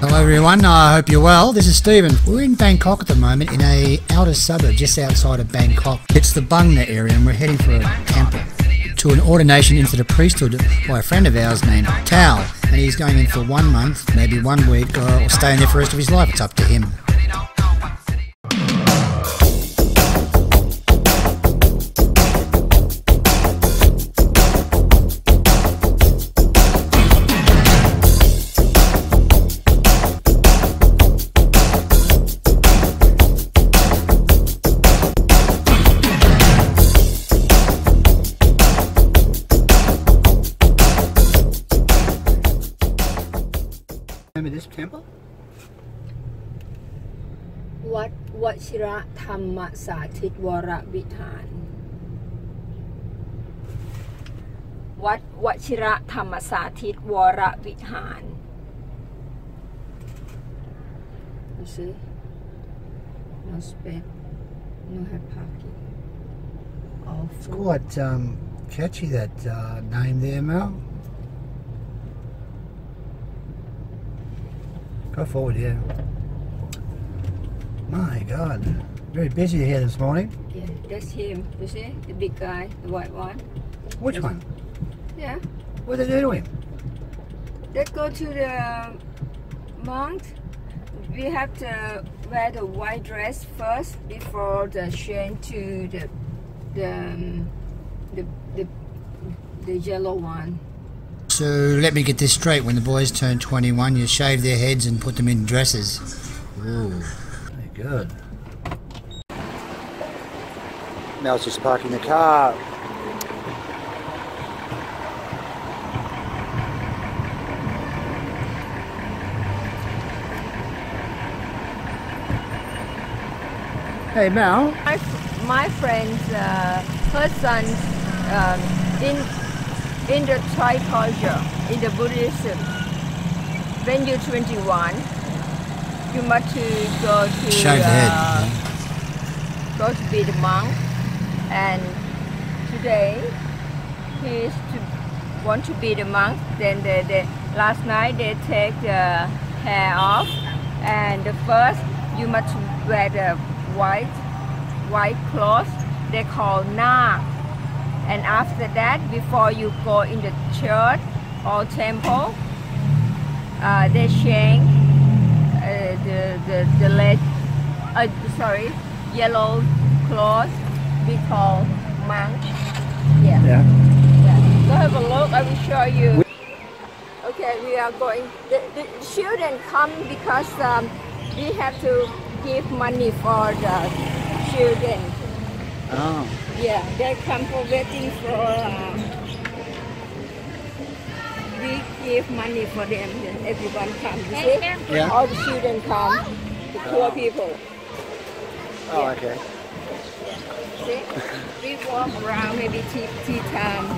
Hello everyone, I hope you're well. This is Stephen. We're in Bangkok at the moment, in a outer suburb just outside of Bangkok. It's the Bungna area and we're heading for a temple, to an ordination into the priesthood by a friend of ours named Tao. And he's going in for 1 month, maybe 1 week, or staying there for the rest of his life. It's up to him. Remember this temple? Wat Shira Thamma Saathit Waravithaan. Wat Shira Thamma Saathit Waravithaan. You see? No space, no parking. Oh, it's quite catchy, that name there, Mel. Go forward, yeah. My God, very busy here this morning. Yeah, that's him. You see, the big guy, the white one. Which one? Yeah. What did they do to him? They go to the monk. We have to wear the white dress first before the change to the yellow one. So let me get this straight, when the boys turn 21, you shave their heads and put them in dresses. Ooh, very good. Mel's just parking the car. Hey Mel. My friend's her son's in the Thai culture, in the Buddhism, when you're 21, you must go to be the monk. And today, he is to want to be the monk. Then last night they take the hair off, and the first you must wear the white cloth. They call na. And after that, before you go in the church or temple, they change yellow cloth. We call monk. Yeah. Yeah. Yeah. Go have a look. I will show you. Okay, we are going. The children come because we have to give money for the children. Oh. Yeah, they come for waiting for, we give money for them, and everyone comes, you see? Yeah. All the children come, the poor people. Oh, yeah. Okay. See? We walk around, maybe tea time.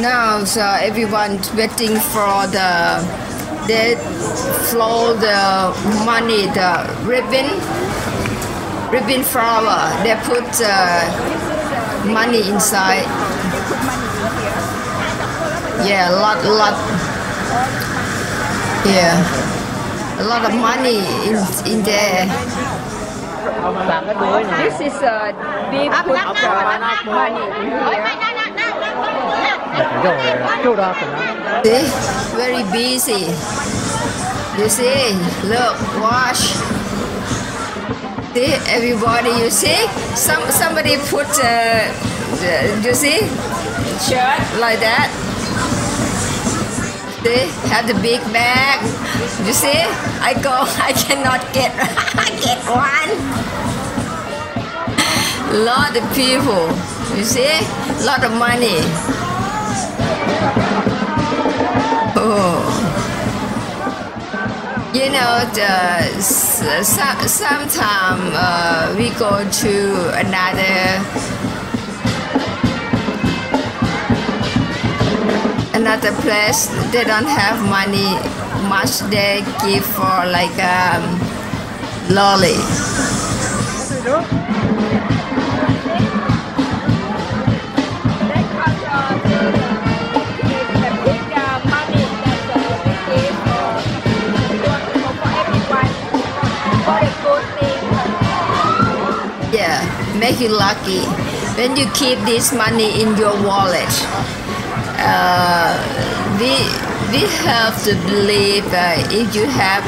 now so everyone's waiting for they flow the money, the ribbon flower. They put money inside. Yeah, a lot. Yeah, a lot of money in there. This is a big money in here. See, very busy. You see, look, watch. See, everybody, you see? Somebody put, you see, shirt like that. They have the big bag. You see, I cannot get, get one. Lot of people, you see, lot of money. Oh. You know, sometimes we go to another place. They don't have money much. They give for like lolly. Make you lucky when you keep this money in your wallet. We have to believe if you have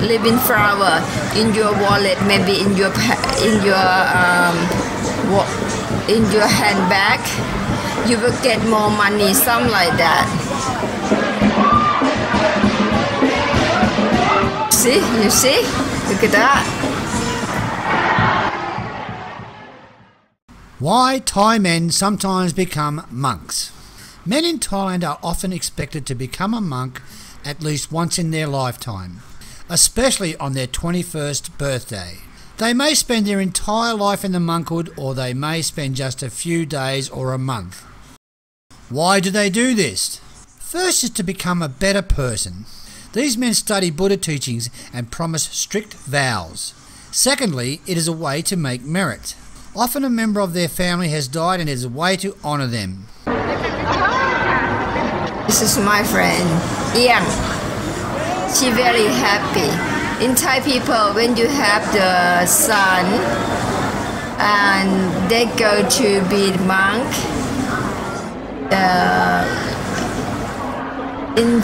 living flower in your wallet, maybe in your handbag, you will get more money, something like that. See, you see? Look at that. Why Thai men sometimes become monks. Men in Thailand are often expected to become a monk at least once in their lifetime, especially on their 21st birthday. They may spend their entire life in the monkhood, or they may spend just a few days or a month. Why do they do this? First is to become a better person. These men study Buddha teachings and promise strict vows. Secondly, it is a way to make merit. Often a member of their family has died, and it is a way to honour them. This is my friend, Yam. She very happy. In Thai people, when you have the son and they go to be monk, in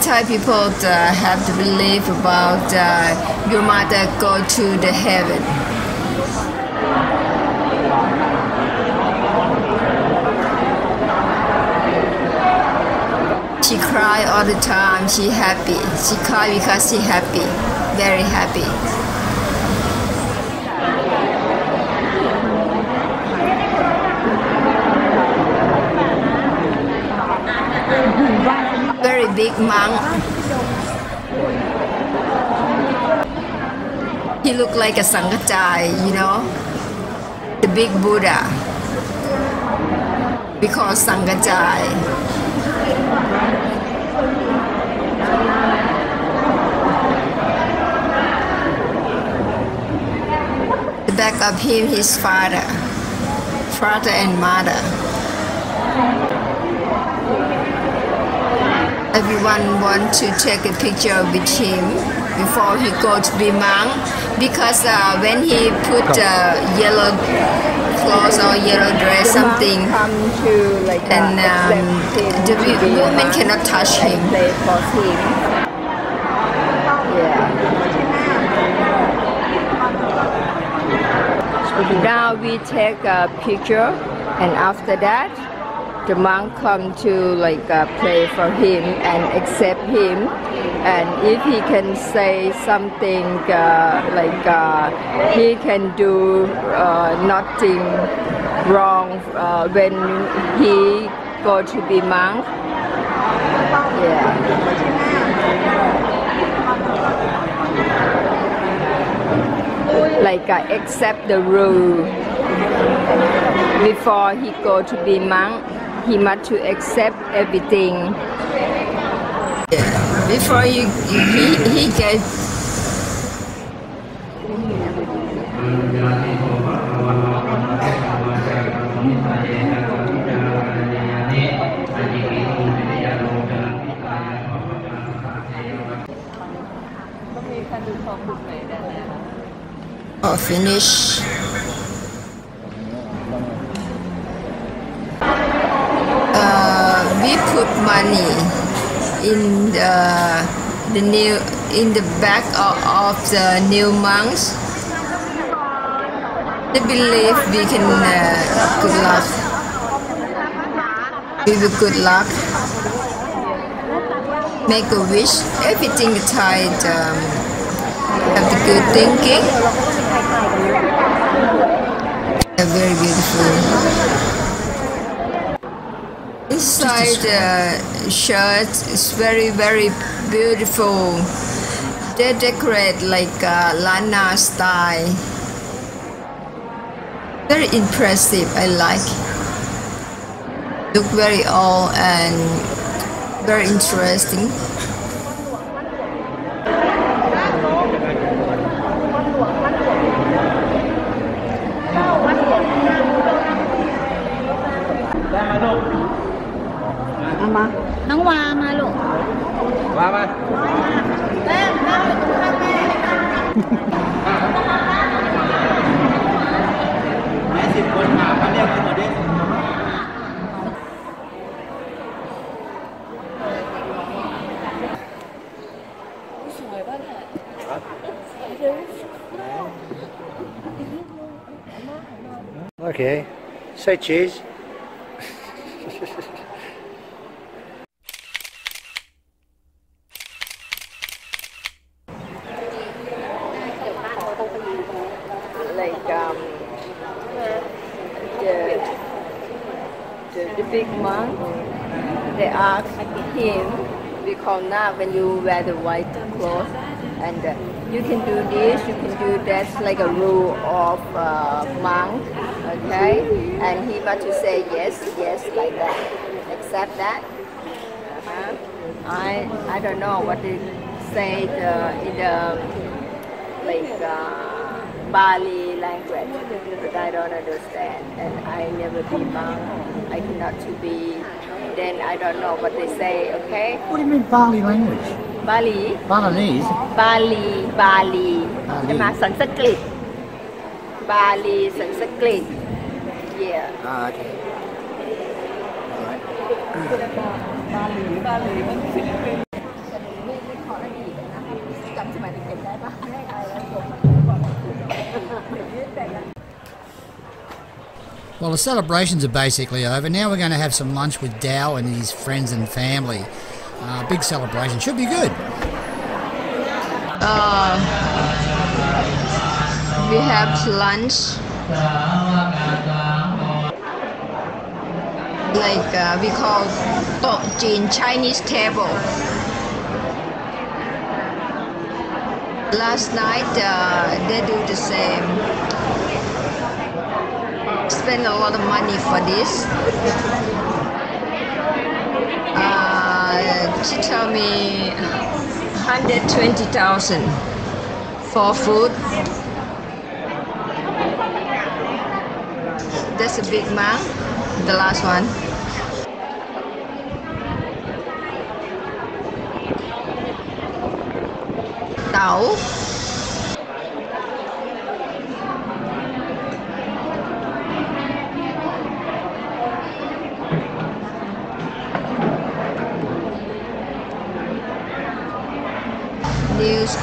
Thai people have to believe about your mother go to the heaven. She cry all the time, she happy. She cry because she happy, very happy. Very big monk. He looked like a Sangkachai, you know, the big Buddha. We call Sangkachai. The back of him, his father and mother. Everyone wants to take a picture with him before he goes to be monk, because when he put yellow clothes or yellow dress, something, and the women cannot touch him. Now we take a picture, and after that, the monk come to pray for him and accept him, and if he can say something he can do nothing wrong when he go to be monk. Yeah. like accept the rule. Before he go to be monk, he must to accept everything. Yeah. Before he gets. Oh, finish. We put money in the back of the new monks. They believe we can good luck. We will good luck. Make a wish. Everything tied have the good thinking. Very beautiful. Inside the shirt is very beautiful. They decorate like Lana style. Very impressive. I like. Look very old and very interesting. Okay, say cheese. The big monk, they asked him, because now when you wear the white clothes, and you can do this, you can do that, like a rule of monk, okay? And he must say yes, like that, accept that. I don't know what they say in the like Pali language, but I don't understand, and I never be monk. I cannot to be. Then I don't know what they say, okay? What do you mean Pali language? Bali. Balinese. Bali. That's Sanskrit. Bali, Sanskrit. Yeah. Ah, okay. All right. Well, the celebrations are basically over. Now we're going to have some lunch with Tao and his friends and family. Big celebration, should be good. We have lunch. Like we call Tok Jin Chinese table. Last night they do the same. Spend a lot of money for this. She told me 120,000 for food. That's a big man, the last one. Tao.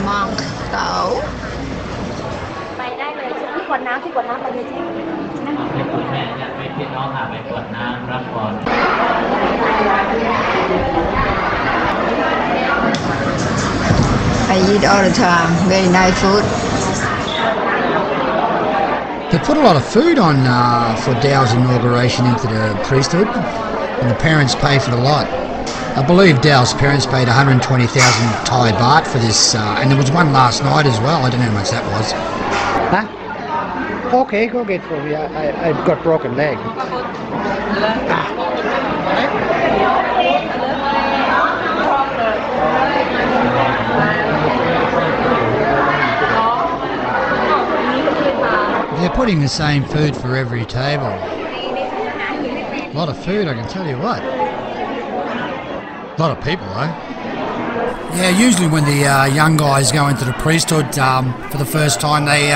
Monk Tao. I eat all the time. Very nice food. They put a lot of food on for Tao's inauguration into the priesthood, and the parents pay for the lot. I believe Tao's parents paid 120,000 Thai baht for this, and there was one last night as well. I don't know how much that was. Huh? Okay, go get for me. I've got broken leg. They're putting the same food for every table. A lot of food, I can tell you what. A lot of people, though. Yeah, usually when the young guys go into the priesthood for the first time, they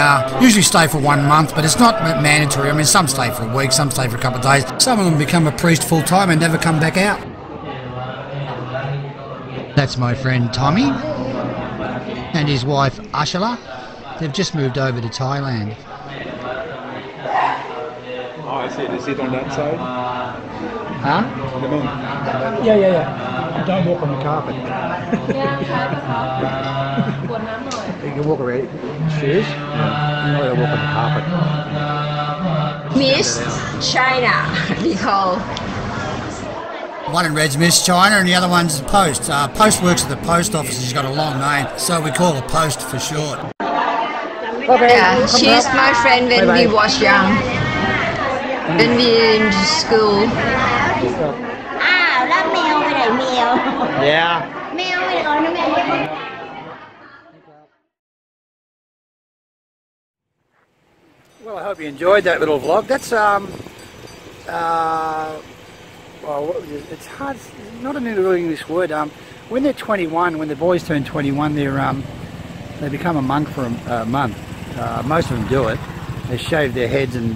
usually stay for 1 month, but it's not mandatory. I mean, some stay for a week, some stay for a couple of days. Some of them become a priest full-time and never come back out. That's my friend Tommy and his wife Ashala. They've just moved over to Thailand. Oh, I see. They sit on that side? Huh? The moon. Yeah. Don't walk on the carpet. You can walk around in shoes. You know how to walk on the carpet. Miss China, Nicole. One in red's Miss China and the other one's Post. Post works at the post office. She's got a long name, so we call her Post for short. Okay, yeah, she's my friend when we was young. When we were in school. Yeah. Well, I hope you enjoyed that little vlog. That's well, it's hard. It's not an English word. When they're 21, when the boys turn 21, they're they become a monk for a month. Most of them do it. They shave their heads and.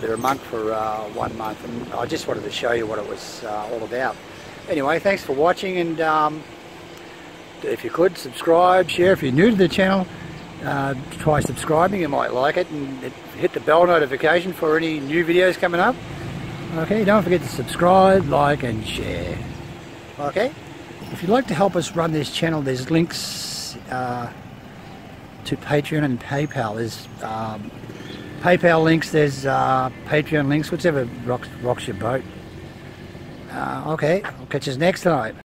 They're a monk for 1 month, and I just wanted to show you what it was all about. Anyway, thanks for watching, and if you could, subscribe, share. If you're new to the channel, try subscribing, you might like it, and hit the bell notification for any new videos coming up. Okay, don't forget to subscribe, like, and share. Okay, if you'd like to help us run this channel, there's links to Patreon and PayPal. There's PayPal links, there's Patreon links, whichever rocks your boat. Okay, I'll catch you next time.